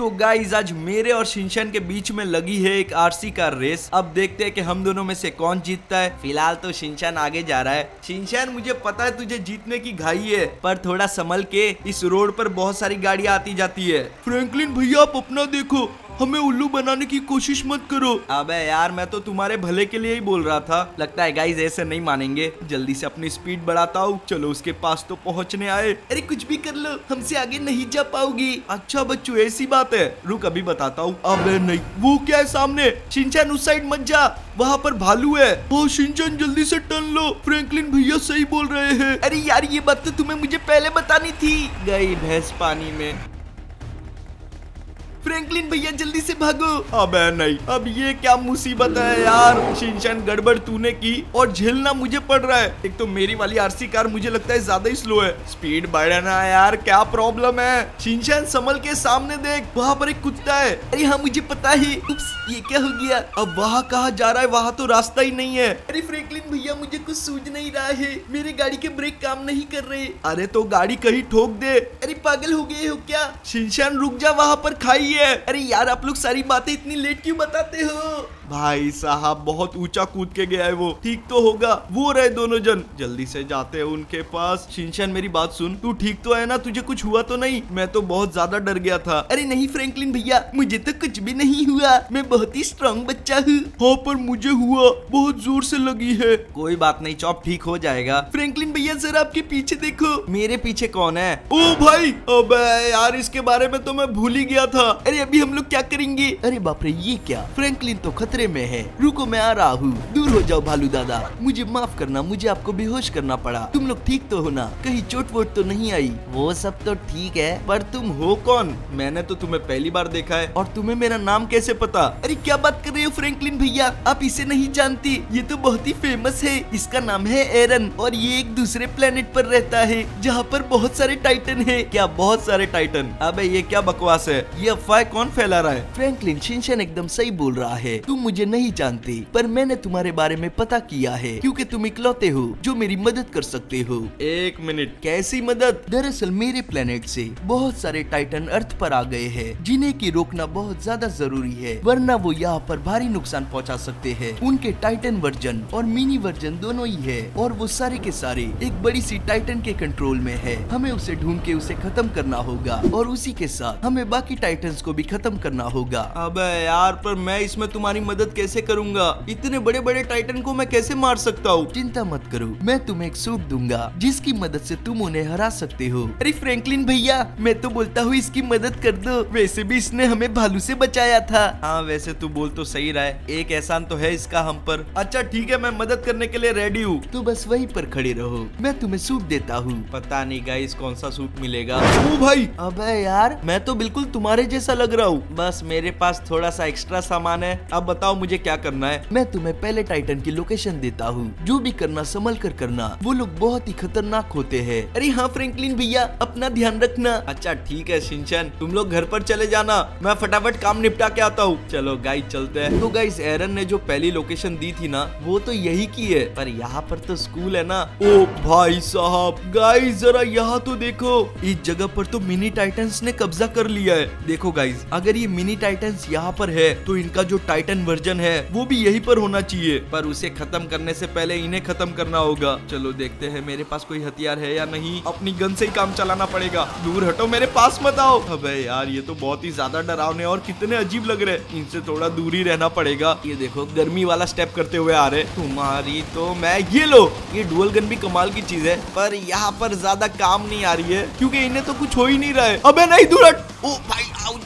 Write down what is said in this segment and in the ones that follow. तो गाइज आज मेरे और शिनशान के बीच में लगी है एक आरसी का रेस। अब देखते हैं कि हम दोनों में से कौन जीतता है। फिलहाल तो शिनशान आगे जा रहा है। शिनशान मुझे पता है तुझे जीतने की घाई है, पर थोड़ा संभल के, इस रोड पर बहुत सारी गाड़ियाँ आती जाती है। फ्रैंकलिन भैया आप अपना देखो, हमें उल्लू बनाने की कोशिश मत करो। अबे यार मैं तो तुम्हारे भले के लिए ही बोल रहा था। लगता है गाइस ऐसे नहीं मानेंगे। जल्दी से अपनी स्पीड बढ़ाता हूँ, चलो उसके पास तो पहुँचने आए। अरे कुछ भी कर लो, हमसे आगे नहीं जा पाओगी। अच्छा बच्चों ऐसी बात है, रुक अभी बताता हूँ। अबे नहीं, वो क्या है सामने? शिनचान उस साइड मत जा, वहाँ पर भालू है। ओ शिनचान जल्दी से टर्न लो, फ्रैंकलिन भैया सही बोल रहे हैं। अरे यार ये बात तो तुम्हें मुझे पहले बतानी थी। गई भैंस पानी में। फ्रैंकलिन भैया जल्दी से भागो। अबे नहीं, अब ये क्या मुसीबत है यार। शिनचान गड़बड़ तूने की और झेलना मुझे पड़ रहा है। एक तो मेरी वाली आरसी कार मुझे लगता है ज्यादा ही स्लो है। स्पीड बढ़ाना यार, क्या प्रॉब्लम है। शिनचान संभल के, सामने देख वहाँ पर एक कुत्ता है। अरे हाँ मुझे पता ही। उप्स, ये क्या हो गया? अब वहाँ कहाँ जा रहा है, वहाँ तो रास्ता ही नहीं है। अरे फ्रैंकलिन भैया मुझे कुछ सूझ नहीं रहा है, मेरे गाड़ी के ब्रेक काम नहीं कर रहे। अरे तो गाड़ी कहीं ठोक दे। अरे पागल हो गए हो क्या? शिनचान रुक जा, वहाँ पर खाई। अरे यार आप लोग सारी बातें इतनी लेट क्यों बताते हो? भाई साहब बहुत ऊंचा कूद के गया है वो, ठीक तो होगा। वो रहे दोनों जन, जल्दी से जाते हैं उनके पास। शिनचान मेरी बात सुन, तू ठीक तो है ना? तुझे कुछ हुआ तो नहीं? मैं तो बहुत ज्यादा डर गया था। अरे नहीं फ्रैंकलिन भैया, मुझे तो कुछ भी नहीं हुआ, मैं बहुत ही स्ट्रॉन्ग बच्चा हूँ। हाँ पर मुझे हुआ, बहुत जोर से लगी है। कोई बात नहीं चॉप, ठीक हो जाएगा। फ्रैंकलिन भैया जरा आपके पीछे देखो। मेरे पीछे कौन है? ओ भाई, अबे यार इसके बारे में तो मैं भूल ही गया था। अरे अभी हम लोग क्या करेंगे? अरे बाप रे ये क्या, फ्रैंकलिन तो खतरे में है। रुको मैं आ रहा हूँ। दूर हो जाओ भालू दादा, मुझे माफ करना, मुझे आपको बेहोश करना पड़ा। तुम लोग ठीक तो हो ना? कहीं चोट वोट तो नहीं आई? वो सब तो ठीक है, पर तुम हो कौन? मैंने तो तुम्हें पहली बार देखा है, और तुम्हें मेरा नाम कैसे पता? अरे क्या बात कर रहे हो फ्रैंकलिन भैया, आप इसे नहीं जानती? ये तो बहुत ही फेमस है, इसका नाम है एरन, और ये एक दूसरे प्लेनेट पर रहता है जहाँ पर बहुत सारे टाइटन है। क्या बहुत सारे टाइटन? अब ये क्या बकवास है, ये अफवाह कौन फैला रहा है? फ्रैंकलिन, शिनचान एकदम सही बोल रहा है, तुम मुझे नहीं जानती, पर मैंने तुम्हारे बारे में पता किया है, क्योंकि तुम इकलौते हो जो मेरी मदद कर सकते हो। एक मिनट, कैसी मदद? दरअसल मेरे प्लेनेट से बहुत सारे टाइटन अर्थ पर आ गए हैं, जिन्हें की रोकना बहुत ज्यादा जरूरी है, वरना वो यहाँ पर भारी नुकसान पहुँचा सकते हैं। उनके टाइटन वर्जन और मिनी वर्जन दोनों ही है, और वो सारे के सारे एक बड़ी सी टाइटन के कंट्रोल में है। हमें उसे ढूंढ के उसे खत्म करना होगा, और उसी के साथ हमें बाकी टाइटन को भी खत्म करना होगा। अबे यार पर मैं इसमें तुम्हारी मदद कैसे करूंगा? इतने बड़े बड़े टाइटन को मैं कैसे मार सकता हूँ? चिंता मत करो, मैं तुम्हें एक सूट दूंगा जिसकी मदद से तुम उन्हें हरा सकते हो। अरे फ्रैंकलिन भैया मैं तो बोलता हूँ इसकी मदद कर दो, वैसे भी इसने हमें भालू से बचाया था। हाँ वैसे तू बोल तो सही रहा है, एक एहसान तो है इसका हम पर। अच्छा ठीक है, मैं मदद करने के लिए रेडी हूँ, तो बस वहीं पर खड़े रहो, मैं तुम्हें सूट देता हूँ। पता नहीं गाइस कौन सा सूट मिलेगा। ओ भाई, अबे यार मैं तो बिल्कुल तुम्हारे जैसा लग रहा हूँ, बस मेरे पास थोड़ा सा एक्स्ट्रा सामान है। अब बताओ मुझे क्या करना है? मैं तुम्हें पहले टाइटन की लोकेशन देता हूँ, जो भी करना संभल कर करना, वो लोग बहुत ही खतरनाक होते हैं। अरे हाँ फ्रैंकलिन भैया अपना ध्यान रखना। अच्छा ठीक है शिनचान, तुम लोग घर पर चले जाना, मैं फटाफट काम निपटा के आता हूँ। चलो गाइस चलते हैं। तो गाइस एरन ने जो पहली लोकेशन दी थी ना, वो तो यही की है, पर यहाँ पर तो स्कूल है ना। ओ भाई साहब, गाइस जरा यहाँ तो देखो, इस जगह पर तो मिनी टाइटन्स ने कब्जा कर लिया है। देखो गाइस, अगर ये मिनी टाइटन्स यहाँ पर है तो इनका जो टाइटन वर्जन है वो भी यही पर होना चाहिए, पर उसे खत्म करने से पहले इन्हें खत्म करना होगा। चलो देखते हैं मेरे पास कोई हथियार है या नहीं। अपनी गन से ही काम चलाना पड़ेगा। दूर हटो, मेरे पास मत आओ। अबे यार ये तो बहुत ही ज्यादा डरावने और कितने अजीब लग रहे हैं, इनसे थोड़ा दूर ही रहना पड़ेगा। ये देखो गर्मी वाला स्टेप करते हुए आ रहे। तुम्हारी तो मैं, ये लो, ये डुअल गन भी कमाल की चीज है, पर यहाँ पर ज्यादा काम नहीं आ रही है क्योंकि इन्हें तो कुछ हो ही नहीं रहा है। अबे नहीं, दूर हट। ओ भाई आउच,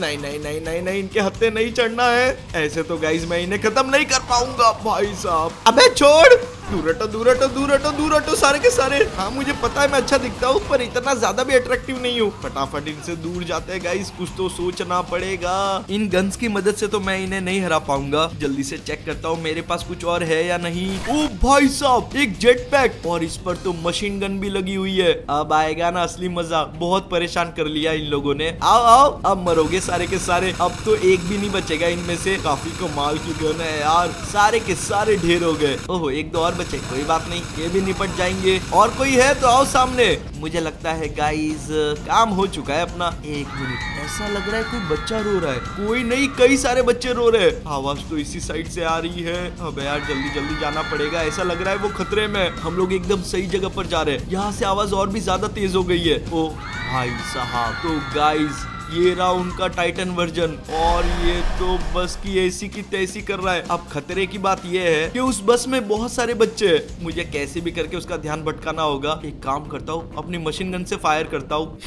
नहीं नहीं नहीं नहीं नहीं, इनके हत्थे नहीं चढ़ना है। ऐसे तो गाइस मैं इन्हें खत्म नहीं कर पाऊंगा भाई साहब। अबे छोड़, दूर हटो दूर हटो दूर हटो दूर हटो सारे के सारे। हाँ मुझे पता है मैं अच्छा दिखता हूँ, पर इतना ज्यादा भी अट्रैक्टिव नहीं हूँ। फटाफट इनसे दूर जाते हैं गाइस, कुछ तो सोचना पड़ेगा। इन गन्स की मदद से तो मैं इन्हें नहीं हरा पाऊंगा। जल्दी से चेक करता हूँ मेरे पास कुछ और है या नहीं। ओ भाई साहब, एक जेट पैक, और इस पर तो मशीन गन भी लगी हुई है। अब आएगा ना असली मजा। बहुत परेशान कर लिया इन लोगों ने। आओ आओ, अब मरोगे सारे के सारे, अब तो एक भी नहीं बचेगा इनमें से। काफी कमाल की गन है यार, सारे के सारे ढेर हो गए। ओहो एक दो और बचे, कोई बात नहीं, ये भी निपट जाएंगे। और कोई है तो आओ सामने। मुझे लगता है गाइस काम हो चुका है अपना। एक मिनट, ऐसा लग रहा है कोई बच्चा रो रहा है। कोई नहीं, कई सारे बच्चे रो रहे हैं। आवाज तो इसी साइड से आ रही है। अबे यार जल्दी जल्दी जाना पड़ेगा, ऐसा लग रहा है वो खतरे में। हम लोग एकदम सही जगह पर जा रहे हैं। यहाँ से आवाज और भी ज्यादा तेज हो गई है। ओ भाई साहब, तो गाइस ये रहा उनका टाइटन वर्जन, और ये तो बस की ऐसी की तैसी कर रहा है। अब खतरे की बात ये है कि उस बस में बहुत सारे बच्चे हैं। मुझे कैसे भी करके उसका ध्यान भटकाना होगा। एक काम करता हूँ, अपनी मशीन गन से फायर करता हूँ।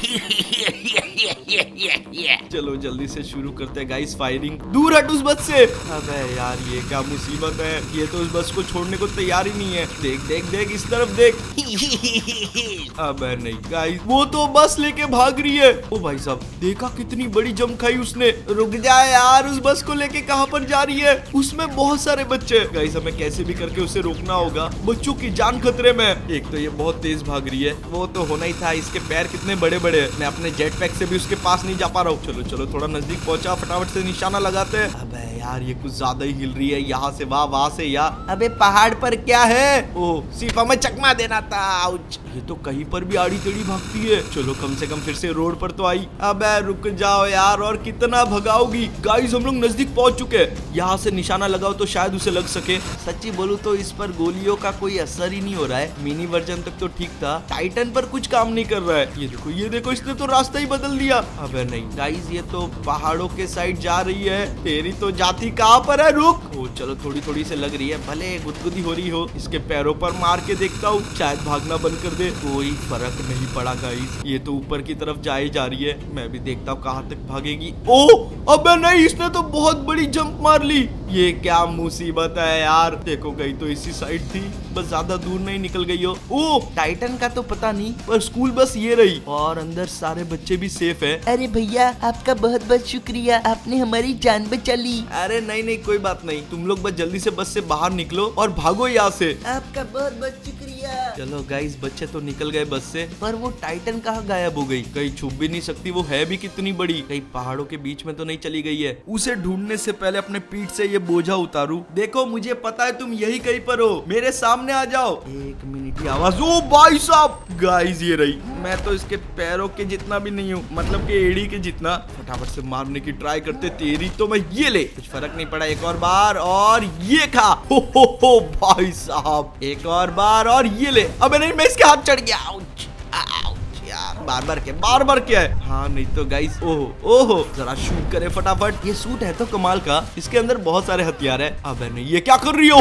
चलो जल्दी से शुरू करते हैं गाइस फायरिंग। दूर हट उस बस से। अबे यार ये क्या मुसीबत है, ये तो उस बस को छोड़ने को तैयार ही नहीं है। देख देख देख, इस तरफ देख। अबे नहीं गाइस, वो तो बस लेके भाग रही है। ओ भाई साहब, देखा कितनी बड़ी जम खाई उसने। रुक जाए यार, उस बस को लेके कहाँ पर जा रही है, उसमें बहुत सारे बच्चे। गाइस हमें कैसे भी करके उसे रोकना होगा, बच्चों की जान खतरे में। एक तो ये बहुत तेज भाग रही है, वो तो होना ही था। इसके पैर कितने बड़े बड़े हैं। मैं अपने जेट पैक से भी उसके पास नहीं जा पा रहा हूँ। चलो चलो थोड़ा नजदीक पहुँचा, फटाफट से निशाना लगाते हैं। अबे यार ये कुछ ज्यादा ही हिल रही है, यहाँ से वाह, वहाँ से यार। अबे पहाड़ पर क्या है। ओह सिर्फ हमें चकमा देना था। ये तो कहीं पर भी आड़ी टेढ़ी भागती है। चलो कम से कम फिर से रोड पर तो आई। अबे रुक जाओ यार, और कितना भगाओगी। गाइस हम लोग नजदीक पहुंच चुके हैं। यहाँ से निशाना लगाओ तो शायद उसे लग सके। सच्ची बोलूं तो इस पर गोलियों का कोई असर ही नहीं हो रहा है। मिनी वर्जन तक तो ठीक था, टाइटन पर कुछ काम नहीं कर रहा है। ये देखो इसने तो रास्ता ही बदल दिया। अबे नहीं गाइस, ये तो पहाड़ों के साइड जा रही है। तेरी तो जाती कहाँ पर है। रुक, चलो थोड़ी थोड़ी से लग रही है, भले गुदगुदी हो रही हो। इसके पैरों पर मार के देखता हूँ, शायद भागना बंद कर दे। कोई फर्क नहीं पड़ा गाइस, ये तो ऊपर की तरफ जाए जा रही है। मैं भी देखता हूँ कहाँ तक भागेगी। ओ अबे नहीं, इसने तो बहुत बड़ी जंप मार ली। ये क्या मुसीबत है यार। देखो गई तो इसी साइड थी, बस ज्यादा दूर नहीं निकल गई हो। ओ टाइटन का तो पता नहीं, पर स्कूल बस ये रही, और अंदर सारे बच्चे भी सेफ है। अरे भैया आपका बहुत बहुत शुक्रिया, आपने हमारी जान बचा ली। अरे नहीं नहीं कोई बात नहीं, तुम लोग बस जल्दी से बस से बाहर निकलो और भागो यहाँ से। आपका बहुत बहुत शुक्रिया। चलो गाइस बच्चे तो निकल गए बस से, पर वो टाइटन कहाँ गायब हो गई। कहीं छुप भी नहीं सकती, वो है भी कितनी बड़ी। कहीं पहाड़ों के बीच में तो नहीं चली गई है। उसे ढूंढने से पहले अपने पीठ से बोझा उतारू। देखो मुझे पता है तुम यही कहीं पर हो, मेरे सामने आ जाओ। एक मिनट की आवाज। ओ भाई साहब, गाइस ये रही। मैं तो इसके पैरों के जितना भी नहीं हूँ, मतलब कि एड़ी के जितना। फटाफट से मारने की ट्राई करते। तेरी तो मैं ये ले, कुछ फर्क नहीं पड़ा। एक और बार, और ये खा। हो भाई साहब, एक और बार और ये ले। अबे नहीं, मैं इसके हाथ चढ़ गया। बार बार क्या है। हाँ नहीं तो गाइस, ओहो ओहो जरा शूट करे फटाफट। ये सूट है तो कमाल का, इसके अंदर बहुत सारे हथियार है। अबे नहीं ये क्या कर रही हो।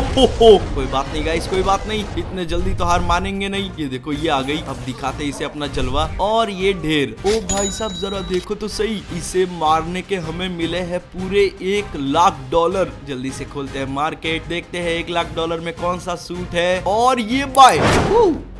कोई बात नहीं गाइस, कोई बात नहीं, इतने जल्दी तो हार मानेंगे नहीं। ये देखो ये आ गई, अब दिखाते इसे अपना जलवा। और ये ढेर। ओ भाई साहब जरा देखो तो सही, इसे मारने के हमें मिले है पूरे $1,00,000। जल्दी से खोलते है मार्केट, देखते है $1,00,000 में कौन सा सूट है। और ये बाय।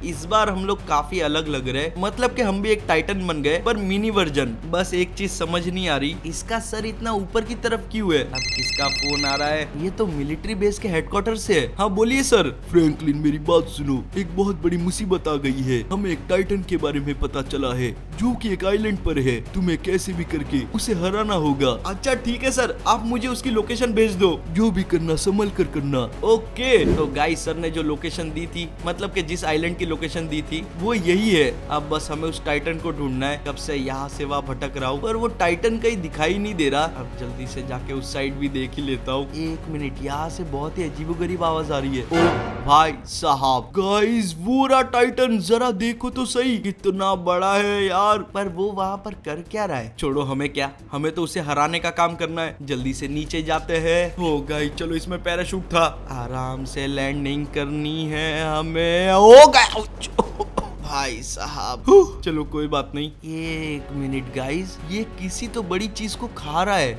इस बार हम लोग काफी अलग लग रहे, मतलब कि हम भी एक टाइटन बन गए, पर मिनी वर्जन। बस एक चीज समझ नहीं आ रही, इसका सर इतना ऊपर की तरफ क्यों है। अब किसका फोन आ रहा है। ये तो मिलिट्री बेस के हेडक्वार्टर से है। हाँ बोलिए सर। फ्रैंकलिन मेरी बात सुनो, एक बहुत बड़ी मुसीबत आ गई है। हमें एक टाइटन के बारे में पता चला है, जो कि एक आइलैंड पर है। तुम्हें कैसे भी करके उसे हराना होगा। अच्छा ठीक है सर, आप मुझे उसकी लोकेशन भेज दो। जो भी करना संभल कर करना। ओके तो गाइस सर ने जो लोकेशन दी थी, मतलब कि जिस आइलैंड की लोकेशन दी थी, वो यही है। अब बस हमें उस टाइटन को ढूंढना है। कब से यहाँ से वहाँ भटक रहा हूँ, पर वो टाइटन कहीं दिखाई नहीं दे रहा। अब जल्दी से जाके उस साइड भी देख ही लेता हूँ। एक मिनट, यहाँ से बहुत ही अजीबोगरीब आवाज आ रही है। ओ भाई साहब, गाइस वो रहा टाइटन, जरा देखो तो सही, कितना बड़ा है यार। पर वो वहाँ पर कर क्या रहा है। छोड़ो हमें क्या, हमें तो उसे हराने का काम करना है। जल्दी से नीचे जाते हैं। हो गई, चलो इसमें पैराशूट था, आराम से लैंडिंग करनी है हमें। हो गया भाई साहब, चलो कोई बात नहीं। एक मिनट गाइस, ये किसी तो बड़ी चीज को खा रहा है,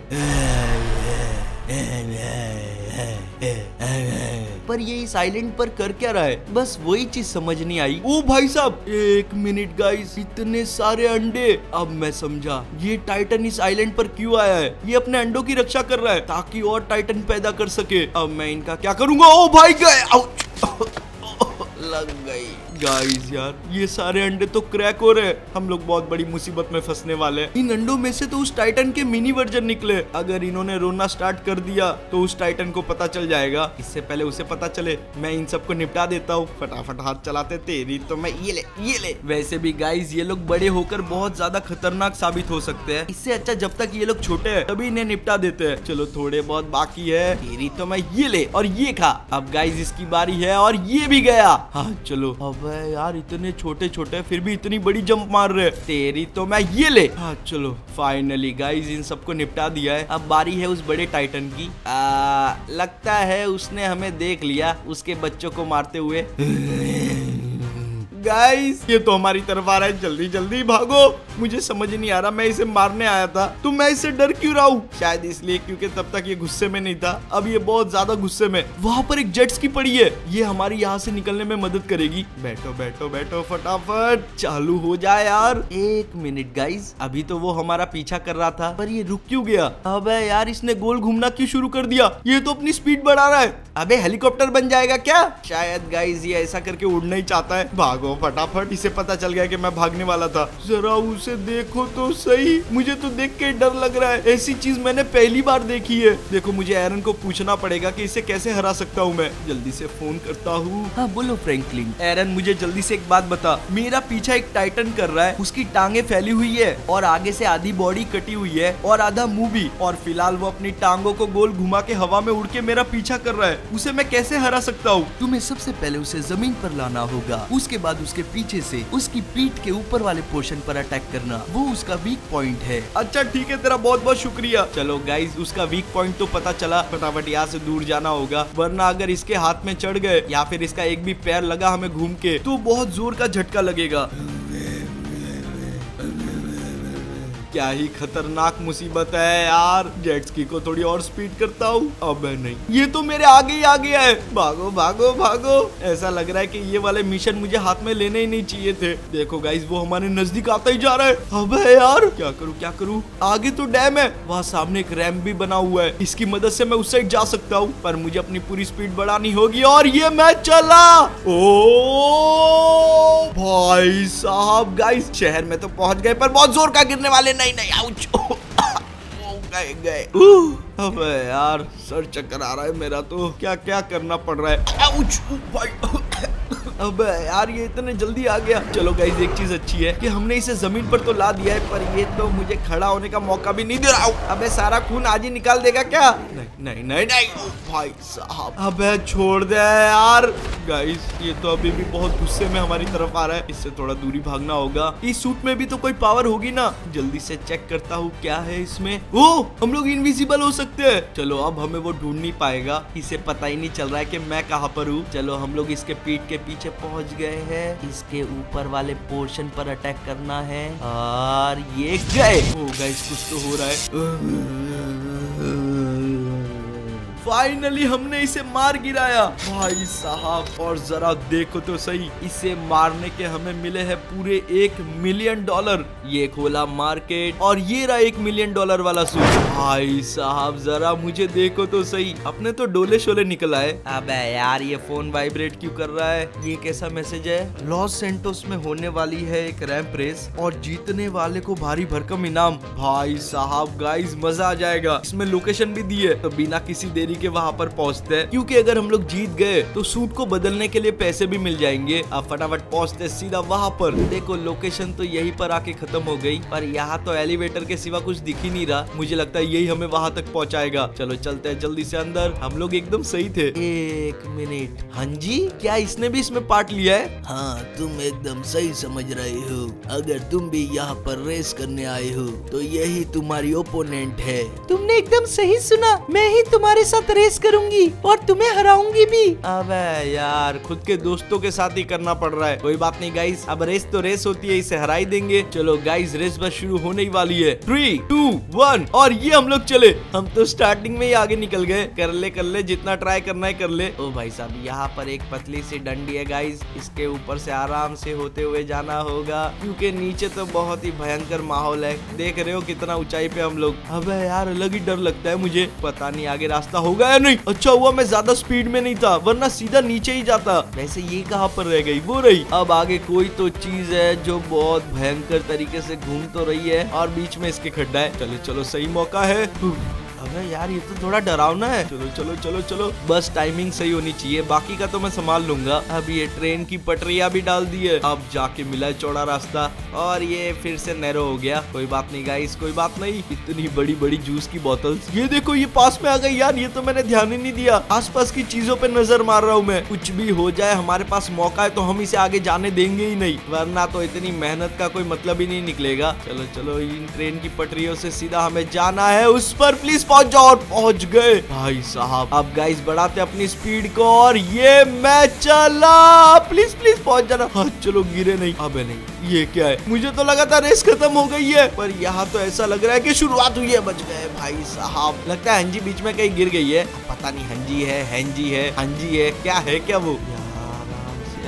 पर ये इस आइलैंड पर कर क्या रहा है, बस वही चीज समझ नहीं आई। ओ भाई साहब, एक मिनट गाइस, इतने सारे अंडे। अब मैं समझा ये टाइटन इस आइलैंड पर क्यों आया है। ये अपने अंडों की रक्षा कर रहा है, ताकि और टाइटन पैदा कर सके। अब मैं इनका क्या करूंगा। ओ भाई गए, लग गई। गाइस यार ये सारे अंडे तो क्रैक हो रहे हैं, हम लोग बहुत बड़ी मुसीबत में फंसने वाले हैं। इन अंडों में से तो उस टाइटन के मिनी वर्जन निकले, अगर इन्होंने रोना स्टार्ट कर दिया तो उस टाइटन को पता चल जाएगा। इससे पहले उसे पता चले मैं इन सबको निपटा देता हूँ। फटाफट हाथ चलाते तेरी तो मैं ये ले। वैसे भी गाइस ये लोग बड़े होकर बहुत ज्यादा खतरनाक साबित हो सकते हैं, इससे अच्छा जब तक ये लोग छोटे हैं तभी इन्हें निपटा देते हैं। चलो थोड़े बहुत बाकी है, तेरी तो मैं ये ले और ये खा। अब गाइस इसकी बारी है और ये भी गया। हाँ चलो, अबे यार इतने छोटे छोटे फिर भी इतनी बड़ी जंप मार रहे, तेरी तो मैं ये ले। हाँ चलो फाइनली गाइस इन सबको निपटा दिया है। अब बारी है उस बड़े टाइटन की। लगता है उसने हमें देख लिया उसके बच्चों को मारते हुए। गाइस ये तो हमारी तरफ आ रहा है, जल्दी जल्दी भागो। मुझे समझ नहीं आ रहा मैं इसे मारने आया था तो मैं इसे डर क्यों रहा हूँ, शायद इसलिए क्योंकि तब तक ये गुस्से में नहीं था, अब ये बहुत ज्यादा गुस्से में। वहाँ पर एक जेट्स की पड़ी है, ये हमारी यहाँ से निकलने में मदद करेगी। बैठो बैठो बैठो फटाफट, चालू हो जाए यार। एक मिनट गाइस, अभी तो वो हमारा पीछा कर रहा था पर ये रुक क्यों गया। अबे यार इसने गोल घूमना क्यों शुरू कर दिया, ये तो अपनी स्पीड बढ़ा रहा है। अबे हेलीकॉप्टर बन जाएगा क्या, शायद गाइस ये ऐसा करके उड़ना ही चाहता है। भागो फटाफट, इसे पता चल गया कि मैं भागने वाला था। जरा उसे देखो तो सही, मुझे तो देख के डर लग रहा है, ऐसी चीज मैंने पहली बार देखी है। देखो मुझे एरन को पूछना पड़ेगा कि इसे कैसे हरा सकता हूँ मैं। जल्दी से फोन करता हूँ। हाँ बोलो फ्रैंकलिन। एरन मुझे जल्दी से एक बात बता, मेरा पीछा एक टाइटन कर रहा है, उसकी टांगे फैली हुई है और आगे से आधी बॉडी कटी हुई है और आधा मुँह भी, और फिलहाल वो अपनी टांगों को गोल घुमा के हवा में उड़ के मेरा पीछा कर रहा है, उसे मैं कैसे हरा सकता हूँ। तुम्हें सबसे पहले उसे जमीन पर लाना होगा, उसके बाद उसके पीछे से उसकी पीठ के ऊपर वाले पोर्शन पर अटैक करना, वो उसका वीक पॉइंट है। अच्छा ठीक है, तेरा बहुत बहुत शुक्रिया। चलो गाइस उसका वीक पॉइंट तो पता चला, फटाफट यहाँ से दूर जाना होगा वरना अगर इसके हाथ में चढ़ गए या फिर इसका एक भी पैर लगा हमें घूम के तो बहुत जोर का झटका लगेगा। क्या ही खतरनाक मुसीबत है यार। जेट स्की को थोड़ी और स्पीड करता हूँ। अबे नहीं, ये तो मेरे आगे ही आ गया है। भागो भागो भागो, ऐसा लग रहा है कि ये वाले मिशन मुझे हाथ में लेने ही नहीं चाहिए थे। देखो गाइस वो हमारे नजदीक आता ही जा रहा है। अबे यार क्या करूँ क्या करूँ, आगे तो डैम है, वहाँ सामने एक रैंप भी बना हुआ है, इसकी मदद से मैं उस साइड जा सकता हूँ, पर मुझे अपनी पूरी स्पीड बढ़ानी होगी। और ये मैं चला। ओ भाई साहब, गाइस शहर में तो पहुँच गए पर बहुत जोर का गिरने वाले नहीं। नहीं आउच, गए। अबे यार सर चक्कर आ रहा है मेरा तो, क्या क्या करना पड़ रहा है। आउच भाई, अबे यार ये इतने जल्दी आ गया। चलो गाइस एक चीज अच्छी है कि हमने इसे जमीन पर तो ला दिया है, पर ये तो मुझे खड़ा होने का मौका भी नहीं दे रहा। अबे सारा खून आज ही निकाल देगा क्या। नहीं नहीं नहीं नहीं, ओ भाई साहब, अबे छोड़ दे यार। गाइस ये तो अभी भी बहुत गुस्से में हमारी तरफ आ रहा है, इससे थोड़ा दूरी भागना होगा। इस सूट में भी तो कोई पावर होगी ना, जल्दी से चेक करता हूँ क्या है इसमें। ओ हम लोग इनविजिबल हो सकते है। चलो अब हमें वो ढूंढ नहीं पाएगा, इसे पता ही नहीं चल रहा है की मैं कहाँ पर हूँ। चलो हम लोग इसके पीठ के पीछे पहुंच गए हैं, इसके ऊपर वाले पोर्शन पर अटैक करना है और ये गए। ओ गाइस कुछ तो हो रहा है। फाइनली हमने इसे मार गिराया भाई साहब, और जरा देखो तो सही, इसे मारने के हमें मिले हैं पूरे $1 मिलियन। ये खोला मार्केट और ये रहा $1 मिलियन वाला सूट। भाई साहब जरा मुझे देखो तो सही, अपने तो डोले शोले निकल आए। अबे यार ये फोन वाइब्रेट क्यों कर रहा है, ये कैसा मैसेज है। लॉस सेंटोस में होने वाली है एक रैंप रेस और जीतने वाले को भारी भरकम इनाम। भाई साहब गाइस मजा आ जाएगा, इसमें लोकेशन भी दी है तो बिना किसी देरी के वहाँ पर पहुँचते हैं, क्योंकि अगर हम लोग जीत गए तो सूट को बदलने के लिए पैसे भी मिल जाएंगे। अब फटाफट पहुँचते सीधा वहाँ पर। देखो लोकेशन तो यहीं पर आके खत्म हो गई, पर यहाँ तो एलिवेटर के सिवा कुछ दिख ही नहीं रहा, मुझे लगता है यही हमें वहाँ तक पहुँचाएगा। चलो चलते हैं जल्दी से अंदर, हम लोग एकदम सही थे। एक मिनट, हाँ जी क्या इसने भी इसमें पार्ट लिया है। हाँ तुम एकदम सही समझ रहे हो, अगर तुम भी यहाँ पर रेस करने आए हो तो यही तुम्हारी ओपोनेंट है। तुमने एकदम सही सुना, मैं ही तुम्हारे साथ रेस करूंगी और तुम्हें हराऊंगी भी। अबे यार खुद के दोस्तों के साथ ही करना पड़ रहा है। कोई बात नहीं गाइस, अब रेस तो रेस होती है, इसे हराई देंगे। चलो गाइस रेस बस शुरू होने ही वाली है। 3, 2, 1 और ये हम लोग चले। हम तो स्टार्टिंग में ही आगे निकल गए। कर ले जितना ट्राई करना है कर ले। ओ भाई साहब यहाँ पर एक पतली सी डंडी है गाइस, इसके ऊपर से आराम से होते हुए जाना होगा क्योंकि नीचे तो बहुत ही भयंकर माहौल है। देख रहे हो कितना ऊंचाई पे हम लोग। अबे यार अलग ही डर लगता है मुझे, पता नहीं आगे रास्ता हो गया। नहीं, अच्छा हुआ मैं ज्यादा स्पीड में नहीं था, वरना सीधा नीचे ही जाता। वैसे ये कहाँ पर रह गई? वो रही। अब आगे कोई तो चीज है जो बहुत भयंकर तरीके से घूम तो रही है और बीच में इसके खड्डा है। चलो चलो, सही मौका है। अबे यार, ये तो थोड़ा डरावना है। चलो चलो चलो चलो, बस टाइमिंग सही होनी चाहिए, बाकी का तो मैं संभाल लूंगा। अब ये ट्रेन की पटरियां भी डाल दी है, अब जाके मिला है चौड़ा रास्ता और ये फिर से नैरो हो गया। कोई बात नहीं गाइस, कोई बात नहीं। इतनी बड़ी बड़ी जूस की बोतल्स, ये देखो ये पास में आ गई। यार ये तो मैंने ध्यान ही नहीं दिया, आसपास की चीजों पे नजर मार रहा हूँ मैं। कुछ भी हो जाए, हमारे पास मौका है तो हम इसे आगे जाने देंगे ही नहीं, वरना तो इतनी मेहनत का कोई मतलब ही नहीं निकलेगा। चलो चलो, इन ट्रेन की पटरियों से सीधा हमें जाना है, उस पर प्लीज पहुंच जाओ। और पहुंच गए भाई साहब। अब गाइस बढ़ाते अपनी स्पीड को और ये मैं चला, प्लीज प्लीज पहुंच जाना। हाँ चलो, गिरे नहीं। अबे नहीं, ये क्या है? मुझे तो लगा था रेस खत्म हो गई है, पर यहाँ तो ऐसा लग रहा है कि शुरुआत हुई है। बच गए भाई साहब। लगता है हंजी बीच में कहीं गिर गई है, पता नहीं। हंजी है क्या है? क्या वो?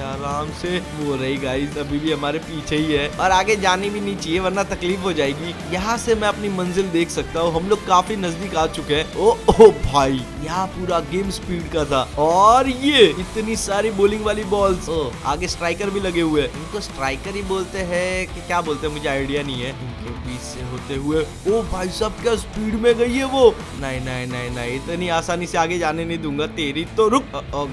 आराम से। वो रही गाइस, अभी भी हमारे पीछे ही है और आगे जानी भी नहीं चाहिए वरना तकलीफ हो जाएगी। यहाँ से मैं अपनी मंजिल देख सकता हूँ, हम लोग काफी नजदीक आ चुके हैं। ओ भाई, यहाँ पूरा गेम स्पीड का था। और ये इतनी सारी बॉलिंग वाली बॉल्स, आगे स्ट्राइकर भी लगे हुए हैं। इनको स्ट्राइकर ही बोलते हैं कि क्या बोलते हैं, मुझे आइडिया नहीं है। इनके बीच से होते हुए, ओ भाई साहब क्या स्पीड में गई है वो। नहीं नहीं नहीं नहीं, इतनी आसानी से आगे जाने नहीं दूंगा तेरी तो। रुक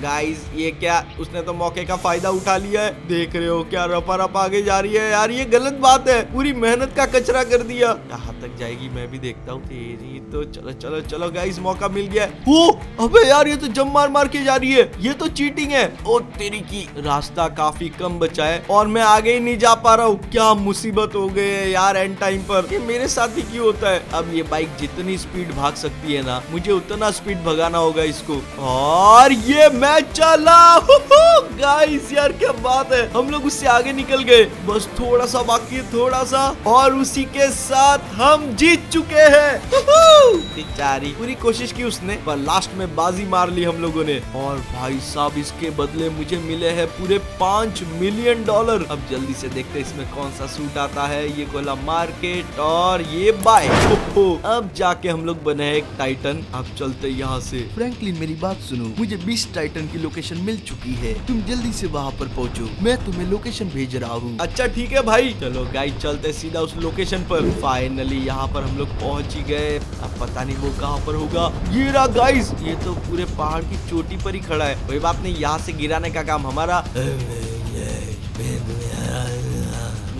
गाइस, ये क्या? उसने तो मौके का फायदा उठा लिया है। देख रहे हो क्या रपा रपा आगे जा रही है। यार ये गलत बात है, पूरी मेहनत का कचरा कर दिया। कहाँ तक जाएगी मैं भी देखता हूँ तेरी तो। चलो चलो चलो गाइस, मौका मिल गया है। ओ अबे यार, ये तो जंप मार मार के जा रही है, ये तो चीटिंग है। ओ तेरी की, रास्ता काफी कम बचा है और मैं आगे ही नहीं जा पा रहा हूँ। क्या मुसीबत हो गई है यार, एंड टाइम पर ये मेरे साथ ही क्यों होता है। अब ये बाइक जितनी स्पीड भाग सकती है ना, मुझे उतना स्पीड भगाना होगा इसको। और ये मैं चला गाइस, यार क्या बात है, हम लोग उससे आगे निकल गए। बस थोड़ा सा बाकी है, थोड़ा सा, और उसी के साथ हम जीत चुके हैं। बेचारी, पूरी कोशिश की उसने, पर लास्ट में बाजी मार ली हम लोगों ने। और भाई साहब, इसके बदले मुझे मिले हैं पूरे $5 मिलियन। अब जल्दी से देखते हैं इसमें कौन सा सूट आता है। ये कोला मार्केट और ये बाइक। अब जाके हम लोग बने एक टाइटन। अब चलते यहाँ से। फ्रैंकलिन मेरी बात सुनो, मुझे 20 टाइटन की लोकेशन मिल चुकी है, तुम जल्दी से वहाँ पर पहुँचो, मैं तुम्हें लोकेशन भेज रहा हूँ। अच्छा ठीक है भाई। चलो गाइस, चलते सीधा उस लोकेशन पर। फाइनली यहाँ पर हम लोग पहुँच ही गए। अब पता नहीं वो कहाँ पर होगा। ये रहा गाइस, ये तो पूरे पहाड़ की चोटी पर ही खड़ा है। कोई बात नहीं, यहाँ से गिराने का काम हमारा।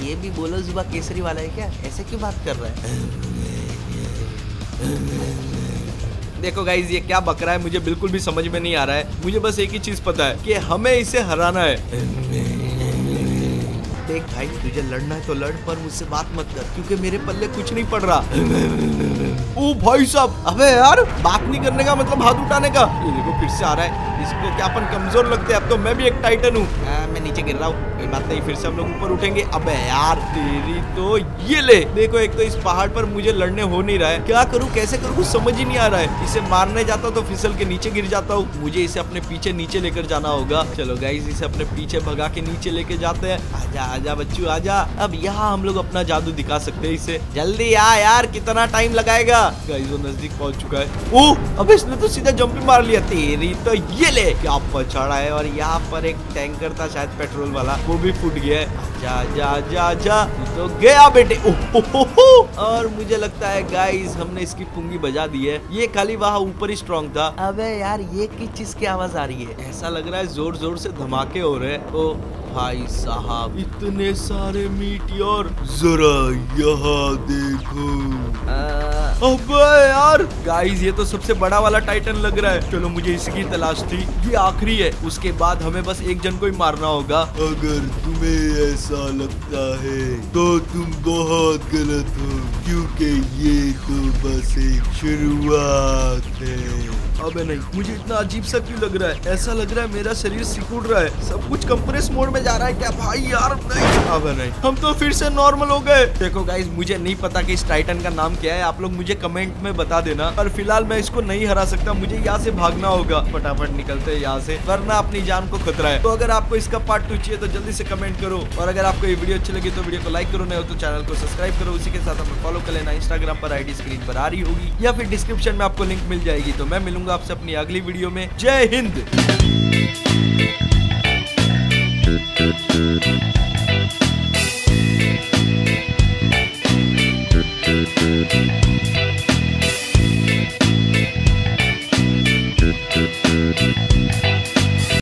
ये भी बोलो, जुबा केसरी वाला है क्या? ऐसे क्यों बात कर रहा है? देखो गाइस, ये क्या बकरा है, मुझे बिल्कुल भी समझ में नहीं आ रहा है। मुझे बस एक ही चीज पता है कि हमें इसे हराना है। देख भाई, तुझे लड़ना है तो लड़, पर मुझसे बात मत कर, क्योंकि मेरे पल्ले कुछ नहीं पड़ रहा। ओ भाई साहब, अबे यार, बात नहीं करने का मतलब हाथ उठाने का। ये देखो फिर से आ रहा है, इसको क्या अपन कमजोर लगते हैं। अब तो मैं भी एक टाइटन हूँ। मैं नीचे गिर रहा हूँ, कोई बात नहीं, फिर से हम लोग ऊपर उठेंगे। अब यार तेरी तो, ये ले देखो, एक तो इस पहाड़ पर मुझे लड़ने हो नहीं रहा है। क्या करूँ, कैसे करूँ, कुछ समझ ही नहीं आ रहा है। इसे मारने जाता हूँ तो फिसल के नीचे गिर जाता हूँ। मुझे इसे अपने पीछे नीचे लेकर जाना होगा। चलो गाइस, इसे अपने पीछे भगा के नीचे लेके जाते हैं। आजा बच्चू आजा। अब यहाँ हम लोग अपना जादू दिखा सकते हैं इसे। जल्दी आ यार, कितना टाइम लगाएगा। गाइस, वो नजदीक पहुँच चुका है। ओह, अब इसने तो सीधा जंप मार लिया। तेरी तो, ये ले, क्या पछाड़ा है। और यहाँ पर एक टैंकर था शायद पेट्रोल वाला, वो भी फूट गया है। जा जा जा जा, तो गया बेटे। और मुझे लगता है गाइस, हमने इसकी पुंगी बजा दी है। ये खाली वहाँ ऊपर ही स्ट्रॉन्ग था। अबे यार, ये किस चीज की आवाज आ रही है? ऐसा लग रहा है जोर जोर से धमाके हो रहे हैं। ओ भाई साहब, इतने सारे मीटियोर, जरा यहाँ देखो। अबे यार गाइस, ये तो सबसे बड़ा वाला टाइटन लग रहा है। चलो, मुझे इसकी तलाश थी, ये आखिरी है, उसके बाद हमें बस एक जन को ही मारना होगा। अगर तुम्हें ऐसा लगता है तो तुम बहुत गलत हो, क्योंकि ये तो बस एक शुरुआत है। अबे नहीं, मुझे इतना अजीब सा क्यों लग रहा है? ऐसा लग रहा है मेरा शरीर सिकुड़ रहा है, सब कुछ कंप्रेस मोड में जा रहा है क्या भाई? यार नहीं, अबे नहीं, हम तो फिर से नॉर्मल हो गए। देखो गाइस, मुझे नहीं पता कि इस टाइटन का नाम क्या है, आप लोग मुझे कमेंट में बता देना। और फिलहाल मैं इसको नहीं हरा सकता, मुझे यहाँ से भागना होगा। फटाफट निकलते हैं यहाँ से, वरना अपनी जान को खतरा है। तो अगर आपको इसका पार्ट 2 चाहिए तो जल्दी से कमेंट करो। और अगर आपको ये वीडियो अच्छी लगी तो वीडियो को लाइक करो, नहीं हो तो चैनल को सब्सक्राइब करो। उसी के साथ हमें फॉलो कर लेना, इंस्टाग्राम पर आईडी स्क्रीन पर आ रही होगी या फिर डिस्क्रिप्शन में आपको लिंक मिल जाएगी। तो मैं मिलूंगा आपसे अपनी अगली वीडियो में। जय हिंद।